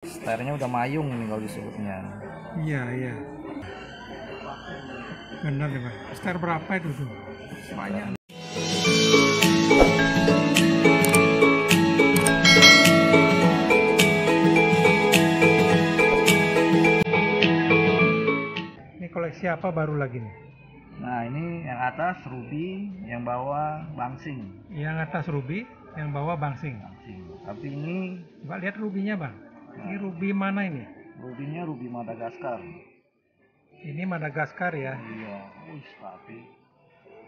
Sternya udah mayung nih kalau disebutnya. Iya, iya. Benar ya, Pak. Ster berapa itu tuh? Banyak. Ini koleksi apa baru lagi nih? Nah, ini yang atas ruby, yang bawah bangsing. Yang atas ruby, yang bawah bangsing. Tapi ini, Pak, lihat rubinya, Bang. Nah, ini ruby mana ini? Rubinya ruby Madagaskar. Ini Madagaskar ya? Iya. Wih, tapi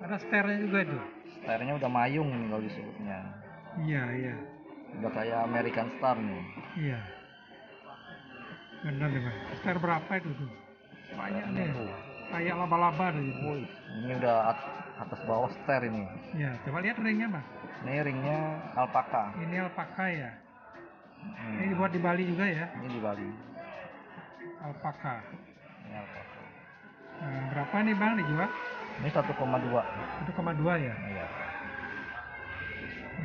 ada sternya juga itu? Sternya udah mayung nih kalau disebutnya. Iya, iya. Udah kayak American Star nih. Iya. Benar nih, Pak. Ster berapa itu tuh? Banyak nih. Kayak laba-laba nih. Wih, ini udah atas bawah ster ini. Iya, coba lihat ringnya, Pak. Ini ringnya alpaka. Ini alpaka ya? Ini dibuat di Bali juga ya? Ini di Bali. Alpaka. Ini alpaka. Nah, berapa nih, Bang, dijual? Ini 1,2. 1,2 ya? Iya.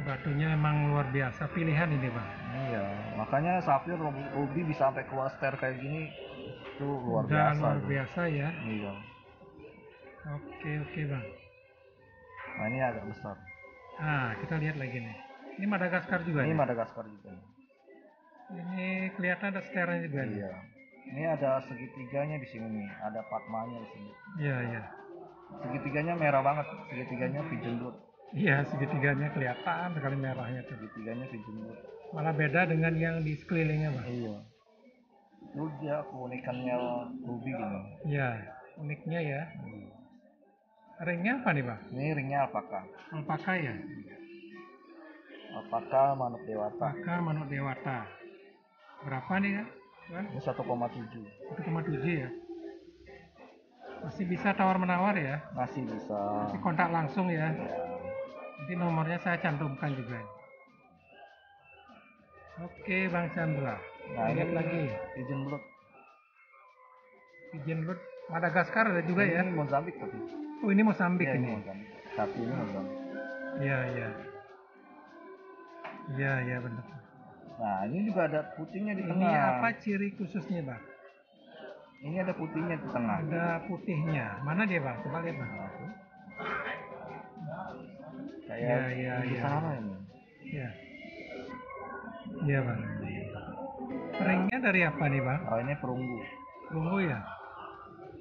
Batunya memang luar biasa, pilihan ini, Bang. Iya, makanya sapir ruby bisa sampai keluar ster kayak gini itu luar biasa ya? Iya. Oke, oke, Bang. Nah, ini agak besar. Nah, kita lihat lagi nih. Ini Madagaskar juga. Ini ya? Madagaskar juga. Ini kelihatan ada sternya juga. Iya. Ini ada segitiganya di sini nih, ada patmanya di sini. Iya, iya. Segitiganya merah banget, segitiganya penjembut. Iya, segitiganya kelihatan sekali merahnya tuh. Segitiganya penjembut. Malah beda dengan yang di sekelilingnya, Pak. Iya. Itu dia keunikannya ruby gitu. Iya, uniknya ya. Ringnya apa nih, Pak? Ini ringnya alpaka. Alpaka ya? Apakah manuk dewata? Apakah manuk dewata? Berapa nih, Kak? Ini 1,7. 1,7 ya? Masih bisa tawar-menawar ya? Masih bisa. Masih kontak langsung ya? Nanti nomornya saya cantumkan juga. Oke, Bang Chandra. Nah, lihat lagi. Pigeon blood. Pigeon blood. Madagaskar ada juga ini ya? Ini Mozambik tapi. Oh, ini Mozambik ya, ini. Mozambik. Tapi ini Mozambik. Iya, iya. Iya, iya benar. Nah, ini juga ada putihnya di tengah. Ini apa ciri khususnya, Bang? Ini ada putihnya di tengah. Ada putihnya. Mana dia, Bang? Coba lihat, Bang. Iya, iya, iya. Sama ini. Iya. Iya, Bang. Ringnya dari apa nih, Bang? Oh, ini perunggu. Perunggu ya?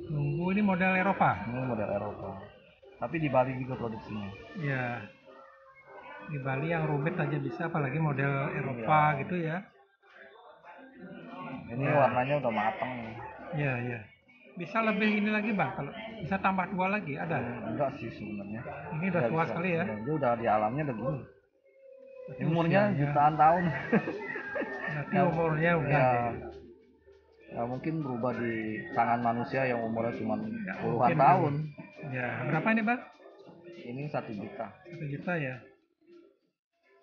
Perunggu ini model Eropa? Ini model Eropa. Tapi di Bali juga produksinya. Iya. Di Bali yang rumit aja bisa, apalagi model Eropa ya. Gitu ya. Ini ya. Warnanya udah matang. Iya, iya. Bisa lebih ini lagi, Bang, kalau bisa tambah dua lagi ada? Enggak sih sebenarnya. Ini udah tua sekali ya. Dia udah di alamnya udah gini. Umurnya ya. Jutaan tahun. Berarti umurnya udah. Ya. Ya, mungkin berubah di tangan manusia yang umurnya cuma puluhan tahun. Ya, berapa ini, Bang? Ini 1 juta. 1 juta ya.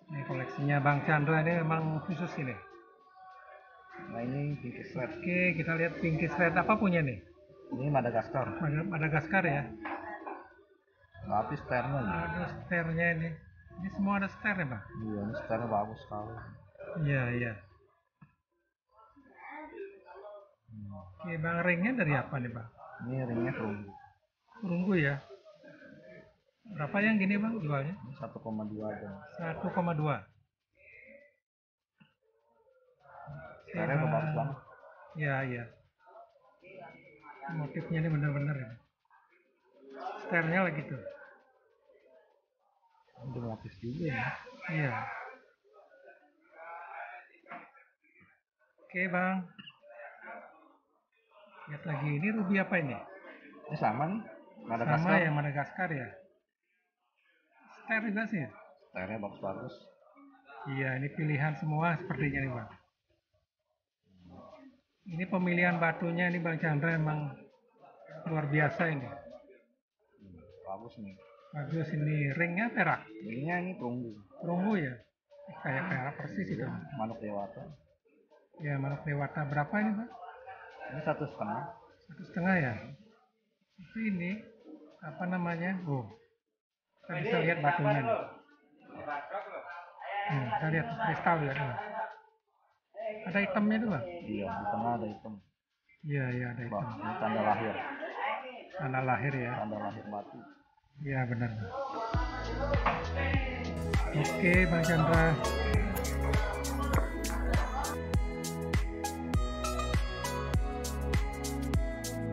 Ini koleksinya Bang Chandra ini memang khusus ini. Nah, ini pinkish red. Oke, kita lihat pinkish red apa punya nih? Ini Madagaskar. Madagaskar ya. Tapi sternya. Ada sternya ini. Ini semua ada ster ya, Bang? Iya, ini sternya bagus sekali. Iya, iya. Oke, Bang, ringnya dari apa nih, Bang? Ini ringnya perunggu. Perunggu ya. Berapa yang gini, Bang, jualnya? 1,2 aja. 1,2. Sekarang udah bagus banget. Ya, ya. Motifnya ini benar-benar ya. Sternya lagi tuh. Udah motif juga ya. Iya. Oke, Bang. Lihat lagi, ini ruby apa ini? Ini sama nih. Madagaskar. Sama ya, Madagaskar ya. Ster juga sih ya? Sternya bagus-bagus. Iya, ini pilihan semua sepertinya nih, Bang. Ini pemilihan batunya ini Bang Chandra emang luar biasa ini. Bagus nih. Bagus ini. Ringnya perak? Ringnya ini perunggu. Perunggu ya? Kayak perak persis itu. Manuk dewata. Ya, manuk dewata. Berapa ini, Bang? Ini 1,5. 1,5 ya? Itu ini, apa namanya? Oh. Kita bisa lihat batunya nih. Kita lihat kristal ya. Ada hitamnya itu, Pak? Iya, di tengah ada hitam. Iya, iya ada hitam. Ini tanda lahir. Tanda lahir ya? Tanda lahir mati. Iya, benar. Oke, Bang Chandra.